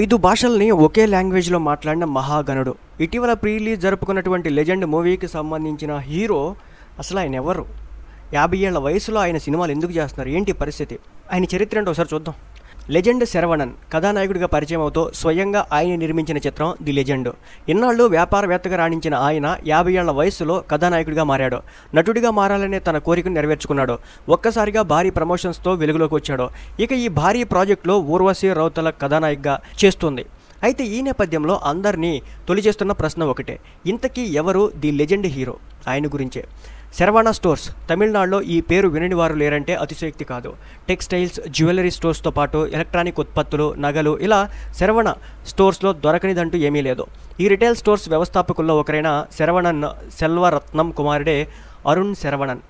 ఐదు భాషల్ని ఒకే లాంగ్వేజ్లో మాట్లాడిన మహాగణుడు. ఇటీవల ప్రీ రిలీజ్ జరుపుకున్నటువంటి లెజెండ్ మూవీకి సంబంధించిన హీరో అసలు ఆయన ఎవరు? 50 ఏళ్ల వయసులో ఆయన సినిమాలు ఎందుకు చేస్తున్నారు? ఏంటి పరిస్థితి? ఆయన చరిత్ర అంటే ఒకసారి చూద్దాం. లెజెండ్ శరవణన్ కథానాయకుడిగా పరిచయం అవుతూ స్వయంగా ఆయన నిర్మించిన చిత్రం ది లెజెండ్. ఇన్నాళ్ళు వ్యాపారవేత్తగా రాణించిన ఆయన 50 ఏళ్ల వయసులో కథానాయకుడిగా మారాడు. నటుడిగా మారాలనే తన కోరికను నెరవేర్చుకున్నాడు. ఒక్కసారిగా భారీ ప్రమోషన్స్తో వెలుగులోకి వచ్చాడు. ఇక ఈ భారీ ప్రాజెక్టులో ఊర్వశి రౌతల కథానాయికగా చేస్తుంది. అయితే ఈ నేపథ్యంలో అందరినీ తొలిచేస్తున్న ప్రశ్న ఒకటే, ఇంతకీ ఎవరు ది లెజెండ్ హీరో? ఆయన గురించే. శరవణ స్టోర్స్, తమిళనాడులో ఈ పేరు వినని వారు లేరంటే అతిశయోక్తి కాదు. టెక్స్టైల్స్, జ్యువెలరీ స్టోర్స్తో పాటు ఎలక్ట్రానిక్ ఉత్పత్తులు, నగలు, ఇలా శరవణ స్టోర్స్లో దొరకనిదంటూ ఏమీ లేదు. ఈ రిటైల్ స్టోర్స్ వ్యవస్థాపకుల్లో ఒకరైన సరవణన్ సెల్వరత్నం కుమారుడే అరుణ్ శరవణన్.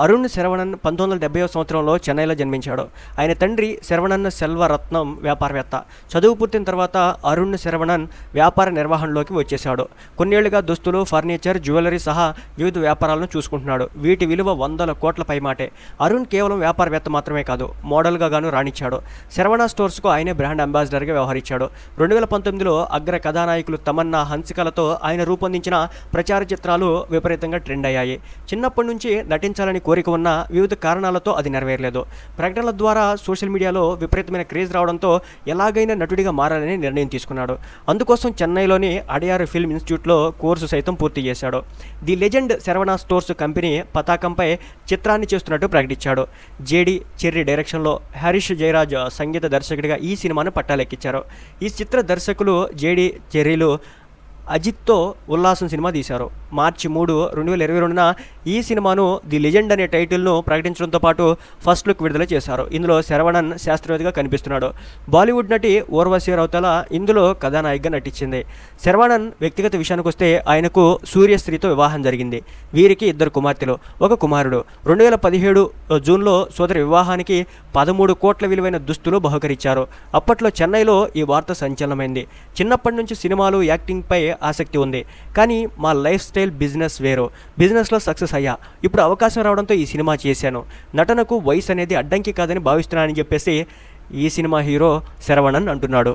అరుణ్ శరవణన్ 1970వ సంవత్సరంలో చెన్నైలో జన్మించాడు. ఆయన తండ్రి శరవణన్ సెల్వరత్నం వ్యాపారవేత్త. చదువు పూర్తిన తర్వాత అరుణ్ శరవణన్ వ్యాపార నిర్వహణలోకి వచ్చేశాడు. కొన్నేళ్లుగా దుస్తులు, ఫర్నిచర్, జ్యువెలరీ సహా వివిధ వ్యాపారాలను చూసుకుంటున్నాడు. వీటి విలువ 100 కోట్ల పైమాటే. అరుణ్ కేవలం వ్యాపారవేత్త మాత్రమే కాదు, మోడల్గా గాను రాణించాడు. శరవణ స్టోర్స్కు ఆయనే బ్రాండ్ అంబాసిడర్గా వ్యవహరించాడు. 2019లో అగ్ర కథానాయకులు తమన్నా, హన్సికలతో ఆయన రూపొందించిన ప్రచార చిత్రాలు విపరీతంగా ట్రెండ్ అయ్యాయి. చిన్నప్పటి నుంచి నటించాలని కోరిక ఉన్న వివిధ కారణాలతో అది నెరవేరలేదు. ప్రకటనల ద్వారా, సోషల్ మీడియాలో విపరీతమైన క్రేజ్ రావడంతో ఎలాగైనా నటుడిగా మారాలని నిర్ణయం తీసుకున్నాడు. అందుకోసం చెన్నైలోని అడియా ఫిల్మ్ ఇన్స్టిట్యూట్లో కోర్సు సైతం పూర్తి చేశాడు. The legend Saravana stores company పతాకంపై చిత్రాన్ని చేస్తున్నట్టు ప్రకటించాడు. జేడీ చెర్రీ డైరెక్షన్లో హరీష్ జయరాజ్ సంగీత దర్శకుడిగా ఈ సినిమాను పట్టాలెక్కించారు. ఈ చిత్ర దర్శకులు జేడీ చెర్రీలు అజిత్తో ఉల్లాసం సినిమా తీశారు. మార్చి 3, 2022న ఈ సినిమాను ది లెజెండ్ అనే టైటిల్ను ప్రకటించడంతో పాటు ఫస్ట్ లుక్ విడుదల చేశారు. ఇందులో శరవణన్ శాస్త్రవేత్తగా కనిపిస్తున్నాడు. బాలీవుడ్ నటి ఊర్వశి రౌతల ఇందులో కథానాయికగా నటించింది. శరవణన్ వ్యక్తిగత విషయానికి వస్తే ఆయనకు సూర్యశ్రీతో వివాహం జరిగింది. వీరికి 2 కుమార్తెలు, 1 కుమారుడు. 2017 జూన్లో సోదరి వివాహానికి 13 కోట్ల విలువైన దుస్తులు బహుకరించారు. అప్పట్లో చెన్నైలో ఈ వార్త సంచలనమైంది. చిన్నప్పటి నుంచి సినిమాలు, యాక్టింగ్పై ఆసక్తి ఉంది, కానీ మా లైఫ్ స్టైల్ బిజినెస్ వేరు. బిజినెస్లో సక్సెస్ అయ్యా, ఇప్పుడు అవకాశం రావడంతో ఈ సినిమా చేశాను. నటనకు వయసు అనేది అడ్డంకి కాదని భావిస్తున్నానని చెప్పేసి ఈ సినిమా హీరో శరవణన్ అంటున్నాడు.